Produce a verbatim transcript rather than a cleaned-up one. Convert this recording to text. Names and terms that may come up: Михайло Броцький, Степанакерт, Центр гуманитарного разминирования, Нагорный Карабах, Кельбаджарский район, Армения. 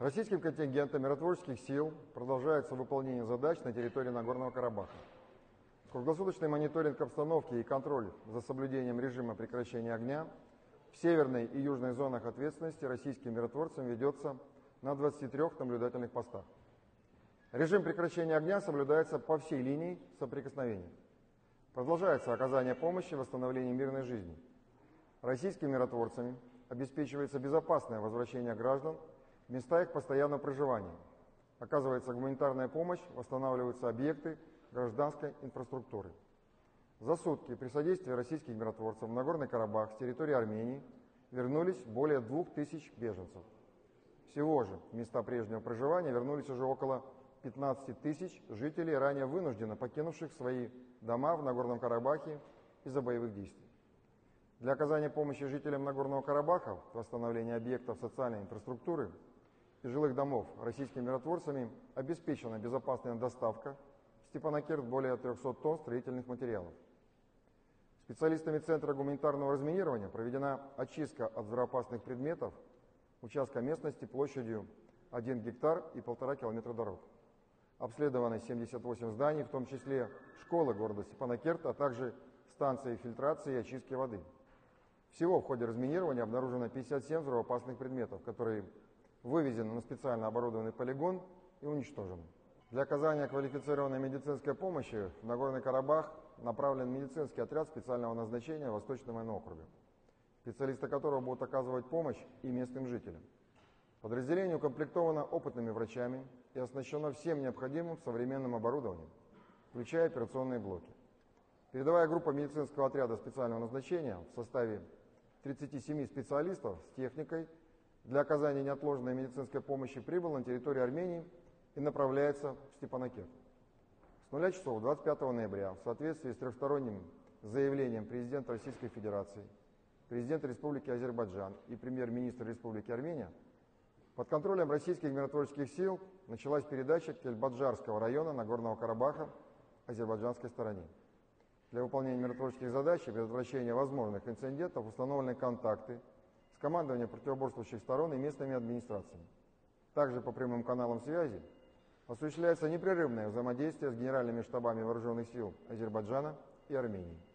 Российским контингентом миротворческих сил продолжается выполнение задач на территории Нагорного Карабаха. Круглосуточный мониторинг обстановки и контроль за соблюдением режима прекращения огня в северной и южной зонах ответственности российским миротворцам ведется на двадцати трёх наблюдательных постах. Режим прекращения огня соблюдается по всей линии соприкосновения. Продолжается оказание помощи в восстановлении мирной жизни. Российскими миротворцами обеспечивается безопасное возвращение граждан в места их постоянного проживания. Оказывается гуманитарная помощь, восстанавливаются объекты гражданской инфраструктуры. За сутки при содействии российских миротворцев в Нагорный Карабах с территории Армении вернулись более двух тысяч беженцев. Всего же в места прежнего проживания вернулись уже около пятнадцати тысяч жителей, ранее вынужденно покинувших свои дома в Нагорном Карабахе из-за боевых действий. Для оказания помощи жителям Нагорного Карабаха в восстановлении объектов социальной инфраструктуры и жилых домов российскими миротворцами обеспечена безопасная доставка в Степанакерт более трёхсот тонн строительных материалов. Специалистами Центра гуманитарного разминирования проведена очистка от взрывоопасных предметов участка местности площадью один гектар и полтора километра дорог. Обследованы семьдесят восемь зданий, в том числе школы города Степанакерт, а также станции фильтрации и очистки воды. Всего в ходе разминирования обнаружено пятьдесят семь взрывоопасных предметов, которые вывезены на специально оборудованный полигон и уничтожены. Для оказания квалифицированной медицинской помощи в Нагорный Карабах направлен медицинский отряд специального назначения Восточного военного округа, специалисты которого будут оказывать помощь и местным жителям. Подразделение укомплектовано опытными врачами и оснащено всем необходимым современным оборудованием, включая операционные блоки. Передовая группа медицинского отряда специального назначения в составе тридцати семи специалистов с техникой для оказания неотложной медицинской помощи прибыла на территорию Армении и направляется в Степанакерт. С нуля часов двадцать пятого ноября в соответствии с трехсторонним заявлением президента Российской Федерации, президента Республики Азербайджан и премьер-министра Республики Армения под контролем российских миротворческих сил началась передача Кельбаджарского района Нагорного Карабаха азербайджанской стороне. Для выполнения миротворческих задач и предотвращения возможных инцидентов установлены контакты с командованием противоборствующих сторон и местными администрациями. Также по прямым каналам связи осуществляется непрерывное взаимодействие с генеральными штабами вооруженных сил Азербайджана и Армении.